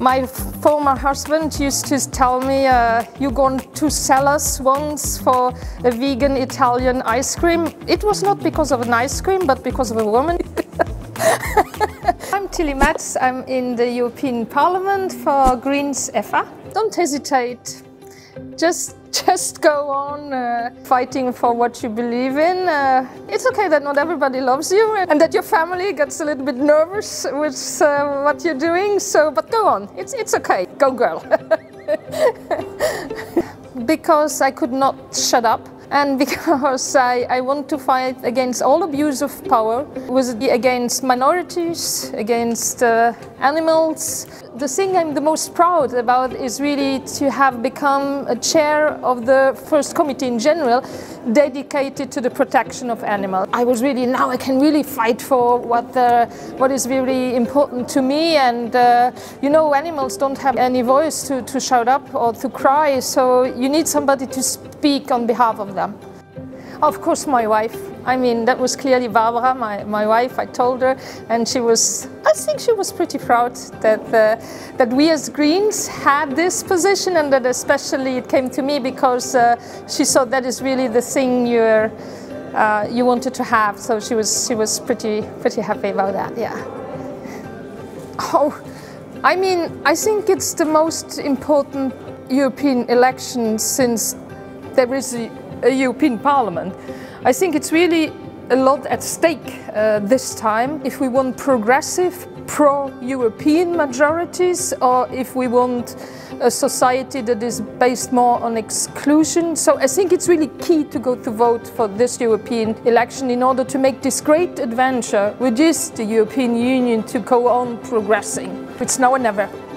My former husband used to tell me, you're going to sell us once for a vegan Italian ice cream. It was not because of an ice cream, but because of a woman. I'm Tilly Metz. I'm in the European Parliament for Greens/EFA. Don't hesitate. Just go on fighting for what you believe in. It's okay that not everybody loves you and that your family gets a little bit nervous with what you're doing. So, but go on. It's okay. Go, girl. Because I could not shut up, and because I want to fight against all abuse of power, against minorities, against animals. The thing I'm the most proud about is really to have become a chair of the first committee in general dedicated to the protection of animals. I was really, now I can really fight for what is really important to me, and you know, animals don't have any voice to shout up or to cry, so you need somebody to speak on behalf of them. Of course, my wife. I mean, that was clearly Barbara, my wife. I told her, and she was, I think she was pretty proud that, that we as Greens had this position, and that especially it came to me because she saw that is really the thing you wanted to have. So she was pretty happy about that, yeah. Oh, I mean, I think it's the most important European election since there is a European Parliament. I think it's really a lot at stake this time. If we want progressive, pro-European majorities, or if we want a society that is based more on exclusion. So I think it's really key to go to vote for this European election in order to make this great adventure, which is the European Union, to go on progressing. It's now or never.